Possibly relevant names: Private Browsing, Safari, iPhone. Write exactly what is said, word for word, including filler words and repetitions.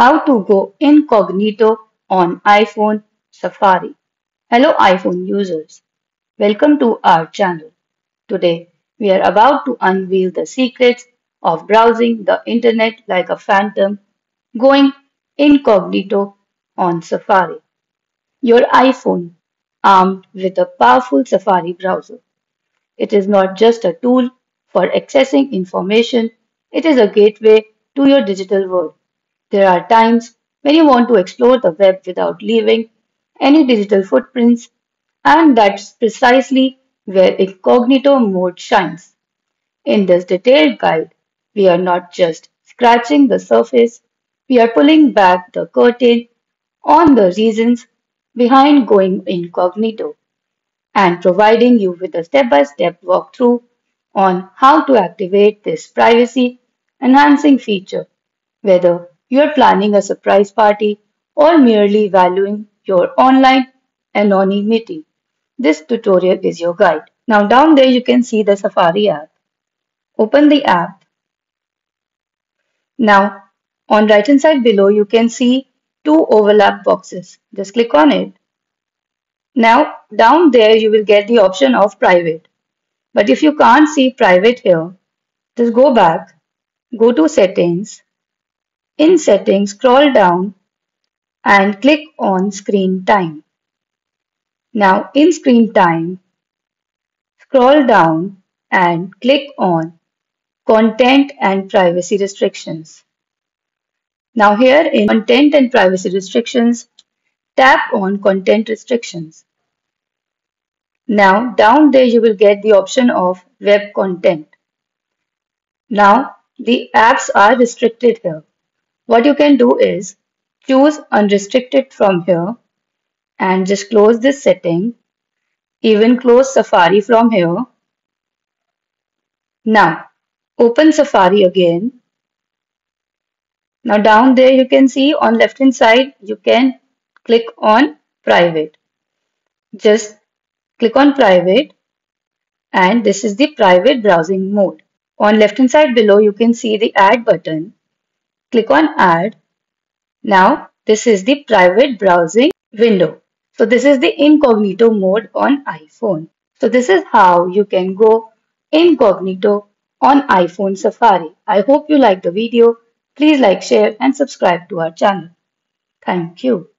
How to go incognito on iPhone Safari. Hello iPhone users, welcome to our channel. Today we are about to unveil the secrets of browsing the internet like a phantom, going incognito on Safari. Your iPhone, armed with a powerful Safari browser. It is not just a tool for accessing information, it is a gateway to your digital world. There are times when you want to explore the web without leaving any digital footprints, and that's precisely where incognito mode shines. In this detailed guide, we are not just scratching the surface, we are pulling back the curtain on the reasons behind going incognito and providing you with a step-by-step walkthrough on how to activate this privacy-enhancing feature, whether you are planning a surprise party or merely valuing your online anonymity. This tutorial is your guide. Now down there you can see the Safari app. Open the app. Now on right hand side below you can see two overlap boxes. Just click on it. Now down there you will get the option of private. But if you can't see private here, just go back, go to settings. In settings, scroll down and click on screen time. Now in screen time, scroll down and click on content and privacy restrictions. Now here in content and privacy restrictions, tap on content restrictions. Now down there you will get the option of web content. Now the apps are restricted here. What you can do is choose unrestricted from here and just close this setting. Even close Safari from here. Now open Safari again. Now down there you can see on left hand side you can click on private. Just click on private and this is the private browsing mode. On left hand side below you can see the add button. Click on add. Now this is the private browsing window. So this is the incognito mode on iPhone. So this is how you can go incognito on iPhone Safari. I hope you liked the video. Please like, share and subscribe to our channel. Thank you.